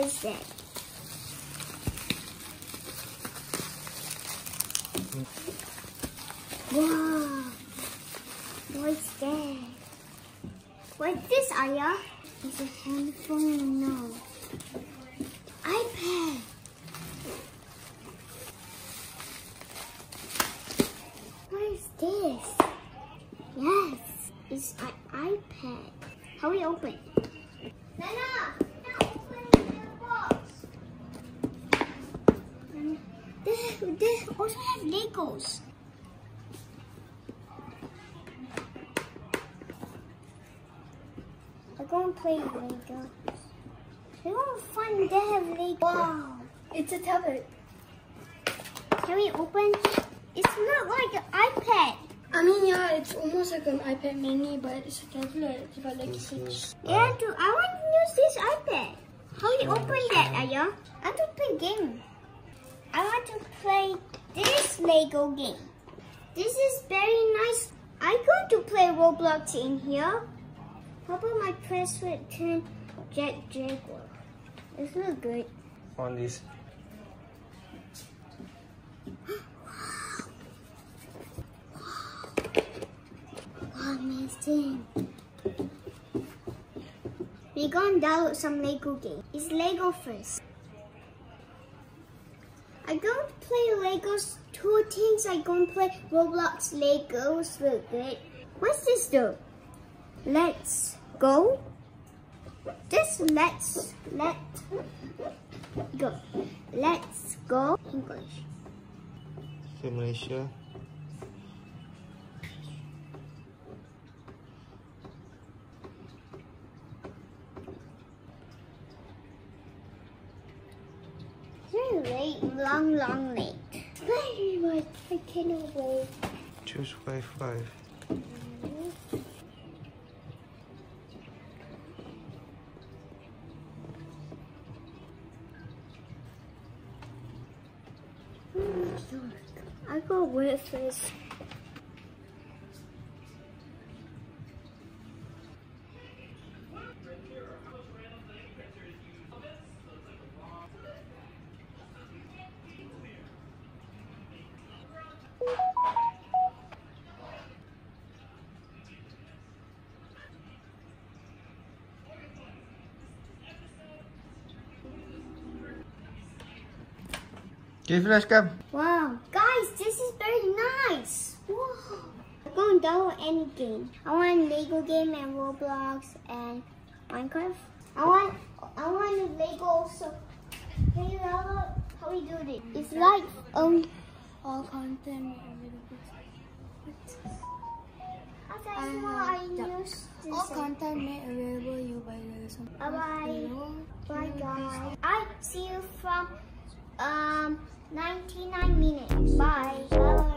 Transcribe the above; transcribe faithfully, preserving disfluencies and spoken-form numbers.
was it? Wow. What's that? What's this, Aya? Is a handphone? No. iPad. What is this? Yes, it's an iPad. How we open? Nana, now open the box. This, this also has Legos. I'm gonna play with Legos. They were fun to have Legos. Wow, it's a tablet. Can we open? It's not like an iPad. I mean, yeah, it's almost like an iPad mini, but it's a tablet. It's about like six. Yeah, dude, I want to use this iPad. How do you open that, Aya? I want to play game. I want to play this Lego game. This is very nice. I got to play Roblox in here. How about my password ten Jack Jaguar? It's not good. On this. Amazing. We're gonna download some Lego game. It's Lego first. I gonna play Legos two things. I gonna play Roblox Legos. Look good. What's this though? Let's go. This let's let go. Let's go. English. Okay, Malaysia. You're late, long, long late. Very much. I cannot wait. Choose Wi-Fi. I go wait first. Give us come. Wow, guys, this is very nice. Wow. I'm going to download any game. I want a Lego game and Roblox and Minecraft. I want, I want a Lego also. Can you download how we do this? It's like um all content available. I use all content made available you by Lego. Bye bye. Bye guys. I see you from. Um, ninety-nine minutes. Bye. Bye.